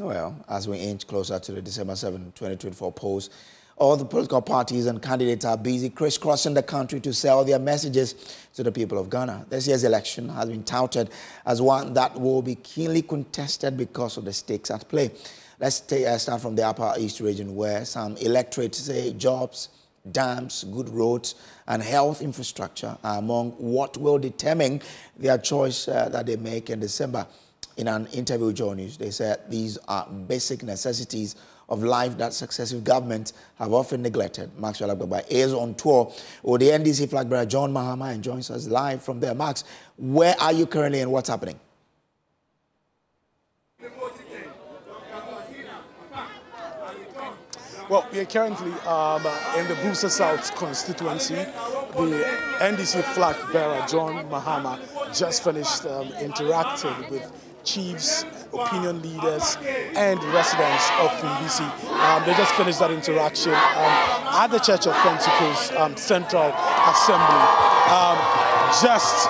Well, as we inch closer to the December 7, 2024 polls, all the political parties and candidates are busy crisscrossing the country to sell their messages to the people of Ghana. This year's election has been touted as one that will be keenly contested because of the stakes at play. Let's start from the Upper East region, where some electorates say jobs, dams, good roads, and health infrastructure are among what will determine their choice that they make in December. In an interview with Joy News, they said these are basic necessities of life that successive governments have often neglected. Maxwell Agbaba is on tour with the NDC flag bearer John Mahama and joins us live from there. Max, where are you currently and what's happening? Well, we are currently in the Builsa South constituency. The NDC flag bearer John Mahama just finished interacting with chiefs, opinion leaders, and residents of Fumbisi. They just finished that interaction at the Church of Pentecost Central Assembly. Just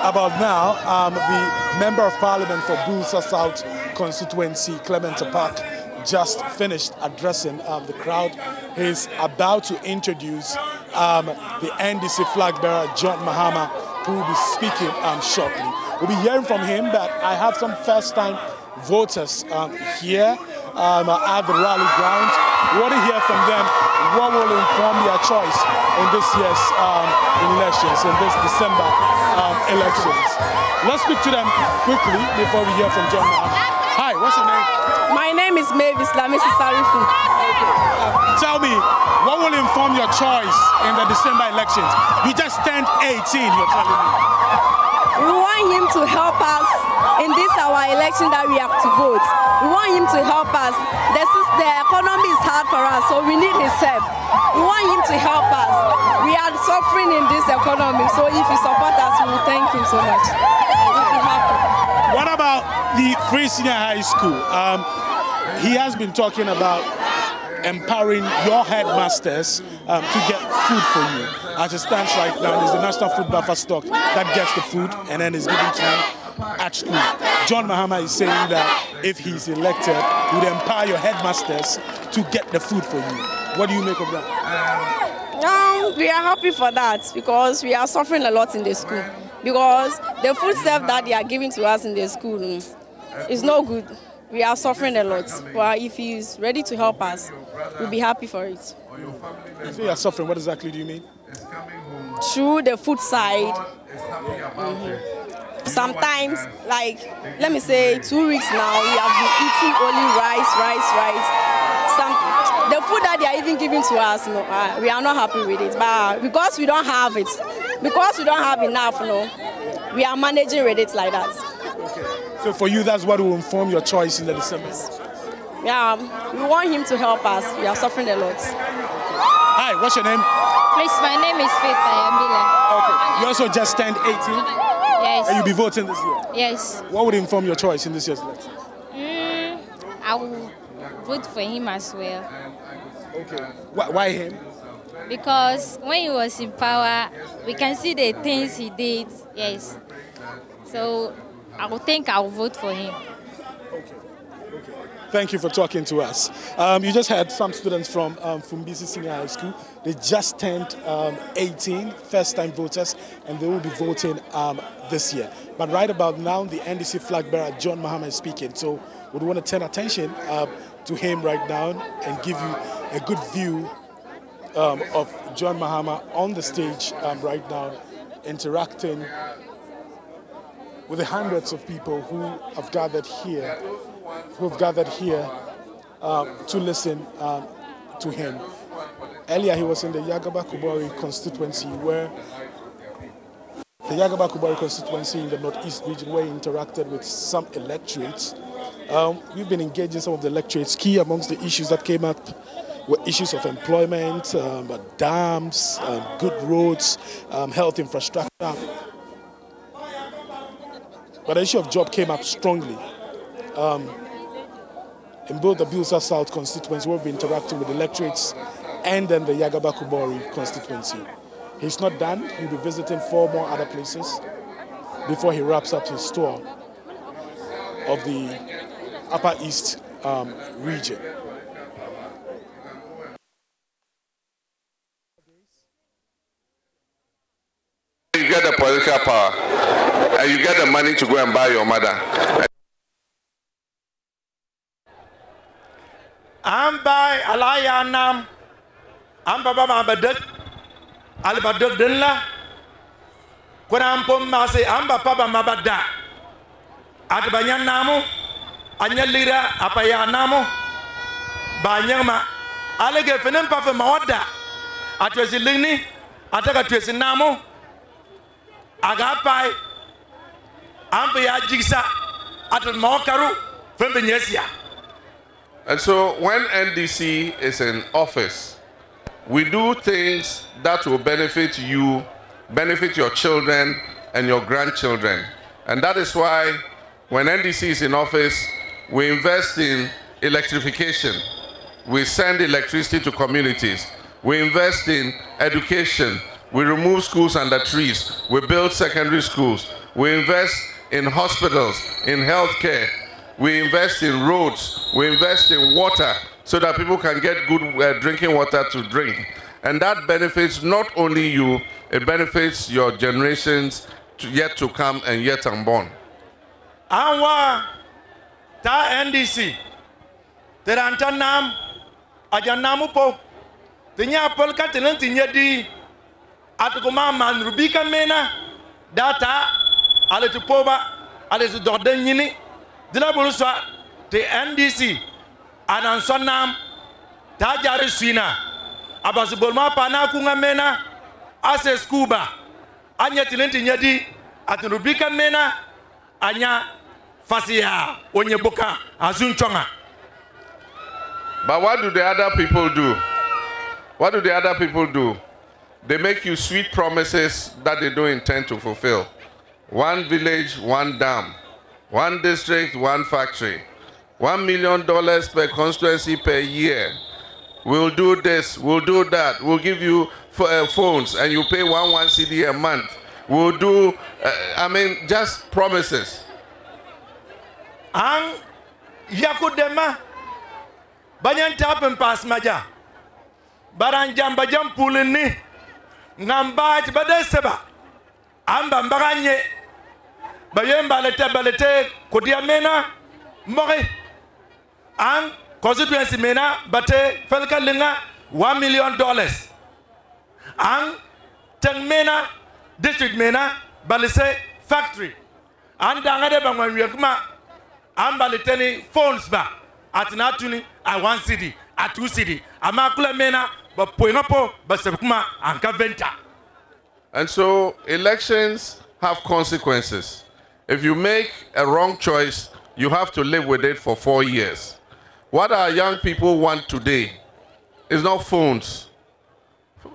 about now, the Member of Parliament for Builsa South constituency, Clementa Park, just finished addressing the crowd. He's about to introduce the NDC flag bearer, John Mahama, who will be speaking shortly. We'll be hearing from him, but I have some first-time voters here at the rally grounds. We want to hear from them what will inform their choice in this year's elections, in this December elections. Let's speak to them quickly before we hear from John Mahama. Hi, what's your name? My name is Mavis Lamisi Sarifu. Tell me, what will inform your choice in the December elections? You just turned 18, you're telling me. We want him to help us in this our election that we have to vote. We want him to help us. The economy is hard for us, so we need his help. We want him to help us. We are suffering in this economy, so if you support us, we will thank him so much. We'll be happy. What about the Fumbisi Senior High School? He has been talking about empowering your headmasters to get food for you. As it stands right now, it's the National Food Buffer Stock that gets the food and then is given to you at school. John Mahama is saying that if he's elected, he would empower your headmasters to get the food for you. What do you make of that? We are happy for that because we are suffering a lot in the school. Because the food stuff that they are giving to us in the school is no good. We are suffering a lot, but if he is ready to help us, we'll be happy for it. If you are suffering, what exactly do you mean? Through the food side. Sometimes, like, let me say, 2 weeks now, we have been eating only rice. The food that they are even giving to us, no, we are not happy with it. But because we don't have it, because we don't have enough, no, we are managing with it like that. So for you, that's what will inform your choice in the December? Yeah, we want him to help us. We are suffering a lot. Hi, what's your name? Please, my name is Faith. I am Bila. Okay. You also just turned 18? Yes. And you'll be voting this year? Yes. What would inform your choice in this year's election? I will vote for him as well. Okay. Why him? Because when he was in power, we can see the things he did. Yes. So I think I'll vote for him. Okay. Okay. Thank you for talking to us. You just had some students from Fumbisi Senior High School. They just turned 18, first-time voters, and they will be voting this year. But right about now, the NDC flag bearer John Mahama is speaking. So we want to turn attention to him right now and give you a good view of John Mahama on the stage right now, interacting with the hundreds of people who have gathered here, to listen to him. Earlier he was in the Yagaba-Kubori constituency, in the Northeast region, where he interacted with some electorates. We've been engaging some of the electorates. Key amongst the issues that came up were issues of employment, dams, good roads, health infrastructure. But the issue of job came up strongly. In both the Builsa South constituency, we've been interacting with electorates, and then the Yagaba-Kubori constituency. He's not done. He'll be visiting 4 more other places before he wraps up his tour of the Upper East region. You get the political power, and you get the money to go and buy your mother. Ambai alayanam ambaba mabadak albadak denla kunampum mase ambapa mabada adbanyan namu anyalira apaya namu banyama alege fenem pafe mawada atwesilini ataka twesinamu agapai ambaya jigsa atmokaru fembenyesia. And so when NDC is in office, we do things that will benefit you, benefit your children and your grandchildren. And that is why when NDC is in office, we invest in electrification. We send electricity to communities. We invest in education. We remove schools under trees. We build secondary schools. We invest in hospitals, in healthcare. We invest in roads, we invest in water so that people can get good drinking water to drink. And that benefits not only you, it benefits your generations yet to come and yet unborn. Anwa ta NDC, teranta nam, ajanamu po, tinya polka tinya di, atukuma man rubika mena, data, aletupoba, aletudodenyini, Dila Buluswa, the NDC, Anansonam, Tajari Swina, Abasubolma Panakunga Mena, Ases Cuba, Anya Tilenti Nyadi, Atunubika Mena, Anya Fasia, Onyebuka, Azunchonga. But what do the other people do? What do the other people do? They make you sweet promises that they don't intend to fulfill. One village, one dam. One district, one factory. $1 million per constituency per year. We'll do this, we'll do that. We'll give you phones and you pay one CD a month. We'll do, just promises. Ang yakudema banyan tapin pasmaja baranjam bajam pulini ngambat badeseba ambam baranye. Balete Kodia Mena More and constituency Mena Bate Felka Linga $1 million and 10 Mena District Mena Balise Factory and Dangade Bangma and Baleteni phones ba at Natuni at one city at two city Amakula Mena but Puinapo but Sebkuma and Kaventa. And so elections have consequences. If you make a wrong choice, you have to live with it for 4 years. What our young people want today is not phones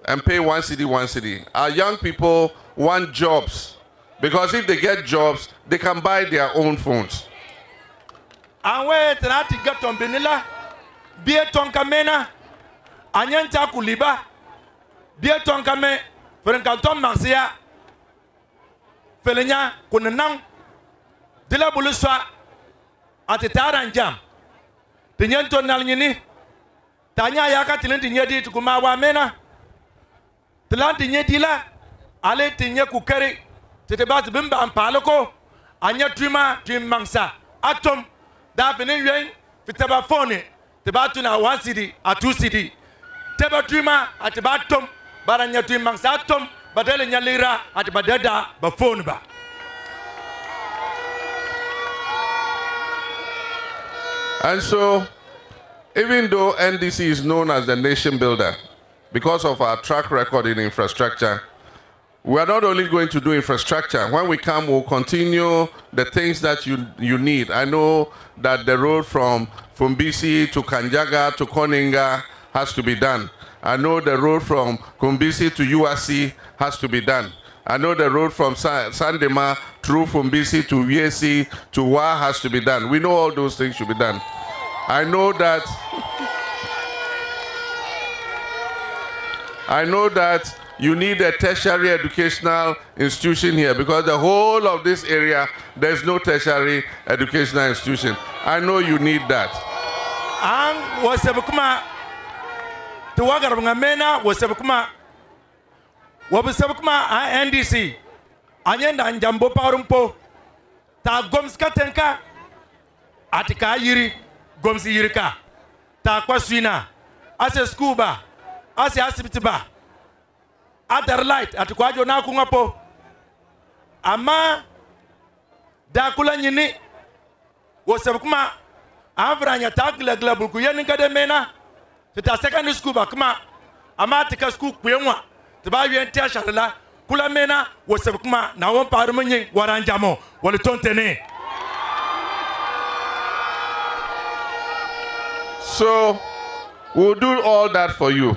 and pay one city. Our young people want jobs, because if they get jobs, they can buy their own phones. And where to get on Benilla, Bia Tonkamena, Anyanta Kuliba, Bia Tonkame, Frenkanton Marcia, Felena Kunanang. Dila Buluswa ati taranjam tinyanto nalnyini tanya yaka tilanti nyedi tukuma wa mena tilanti nyedi la ale tinye kukeri titebati bimba ampaloko anya twimangsa atom da benyen fitaba phone tibatu na 1 city a 2 city teba twima atibatom baranya twimangsa atom badele nyalira atibadada ba phone ba. And so, even though NDC is known as the nation builder, because of our track record in infrastructure, we are not only going to do infrastructure. When we come, we'll continue the things that you need. I know that the road from Fumbisi to Kanjaga to Koninga has to be done. I know the road from Kumbisi to URC has to be done. I know the road from Sandema through Fumbisi to UAC to WA has to be done. We know all those things should be done. I know that you need a tertiary educational institution here, because the whole of this area, there's no tertiary educational institution. I know you need that. ang wasabukuma tuwagarabunga mena wasabukuma wabusabukuma a NDC anyenda njambo parumpo ta gomska tenka atika yiri gomsi yirika ta kwaswina ase scuba ase asibitiba other light atikwajo na kungapo ama dakula nyini wasabukuma avranya takla glabul kuyeni kademena ta secondary school bakuma ama tika school kwenwa tibawi entia sharala kula mena wasabukuma na won parumunyi waranjamo wole tontene. So we'll do all that for you,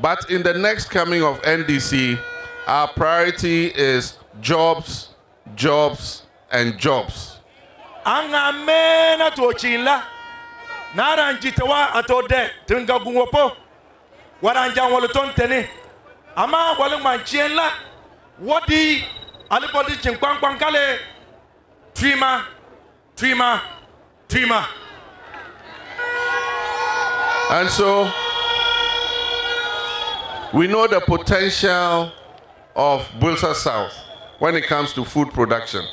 but in the next coming of NDC our priority is jobs, jobs and jobs. Angamena tuochinla naranjitwa atode tengagunwopo waranjanwolo tontene ama walungmanchienla wodi alipodi chinkwankwan kale trima. And so we know the potential of Builsa South when it comes to food production.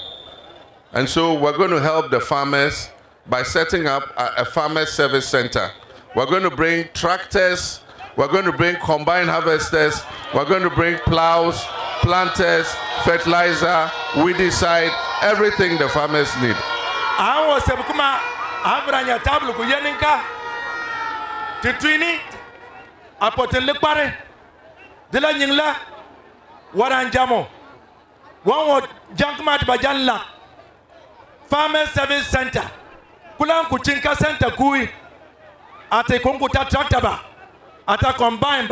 And so we're going to help the farmers by setting up a farmer service center. We're going to bring tractors, we're going to bring combine harvesters, we're going to bring plows, planters, fertilizer, weedicide, everything the farmers need. Farmer Service Center, Kulan Kuchinka Center Kui, at a Konguta Tractaba, at a combine,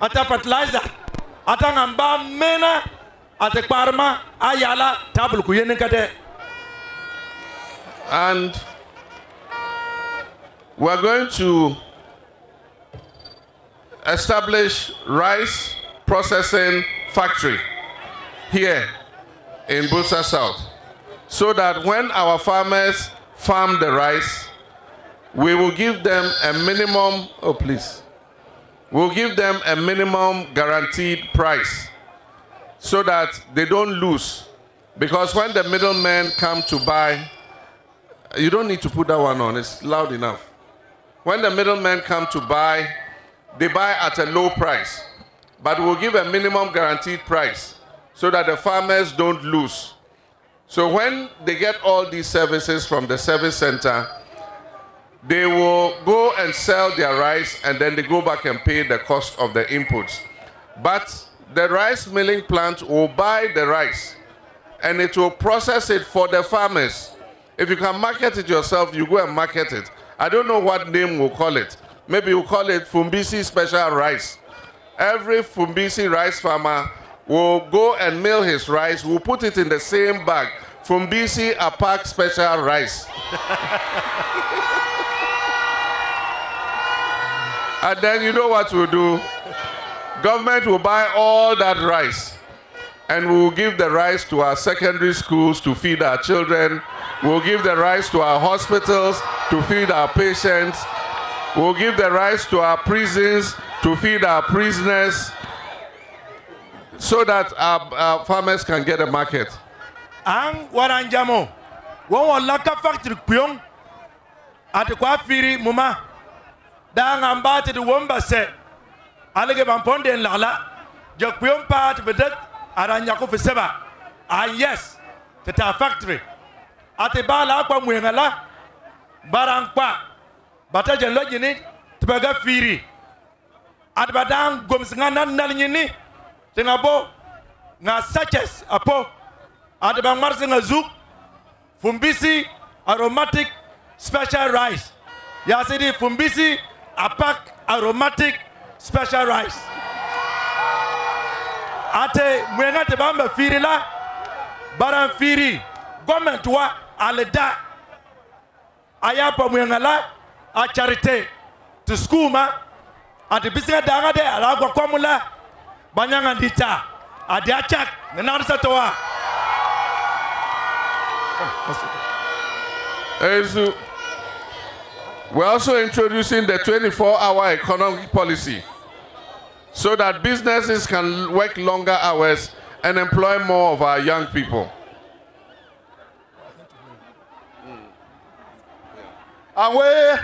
at a fertilizer, at a Namba Mena, at a Parma, Ayala, Tabul Kuyenikade. And we're going to establish rice processing factory here in Builsa South, so that when our farmers farm the rice, we will give them a minimum, we'll give them a minimum guaranteed price so that they don't lose. Because when the middlemen come to buy, you don't need to put that one on, it's loud enough. When the middlemen come to buy, they buy at a low price, but we'll give a minimum guaranteed price so that the farmers don't lose. So when they get all these services from the service center, they will go and sell their rice and then they go back and pay the cost of the inputs. But the rice milling plant will buy the rice and it will process it for the farmers. If you can market it yourself, you go and market it. I don't know what name we'll call it. Maybe we'll call it Fumbisi Special Rice. Every Fumbisi rice farmer will go and mill his rice, we'll put it in the same bag. Fumbisi Park Special Rice. And then you know what we'll do? Government will buy all that rice and we'll give the rice to our secondary schools to feed our children. We'll give the rice to our hospitals to feed our patients. We'll give the rice to our prisons to feed our prisoners, so that our farmers can get a market. Ang waranjamo, wong laka factory kuyong, atikwa firi muma, da ngamba te womba se, alege bamponde nlala, jakuyong pa atbedet aranjako feseba. Ah yes, teta factory, atibala kwa muengala, barangpa, bataje lojini tbaga firi, atbadang gomsingana nalini. Tengabo na sachets apo adabang marzinga zuk Fumbisi aromatic special rice. Yasidi Fumbisi Apak aromatic special rice. Ate mwenga te bamba firi la baran firi government wa aleda ayapa mwenga la a charite to school ma ate bisinga danga de alagwa komula. Banyangandita, Adiachak, Nenarsatoa. We're also introducing the 24-hour economic policy so that businesses can work longer hours and employ more of our young people. Awe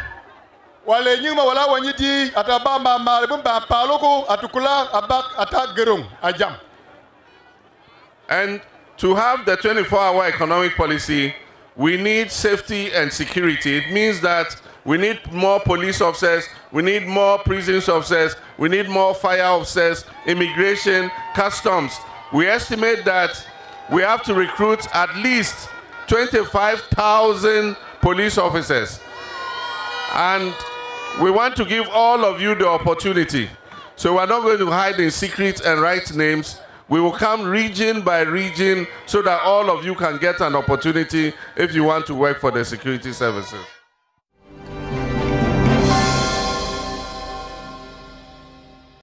wale nyuma wala wanyidi atabamba maribumba paloko atukula abak atagerung ajam. And to have the 24-hour economic policy, we need safety and security. It means that we need more police officers, we need more prisons officers, we need more fire officers, immigration, customs. We estimate that we have to recruit at least 25,000 police officers. And we want to give all of you the opportunity. So we're not going to hide in secret and write names. We will come region by region so that all of you can get an opportunity if you want to work for the security services.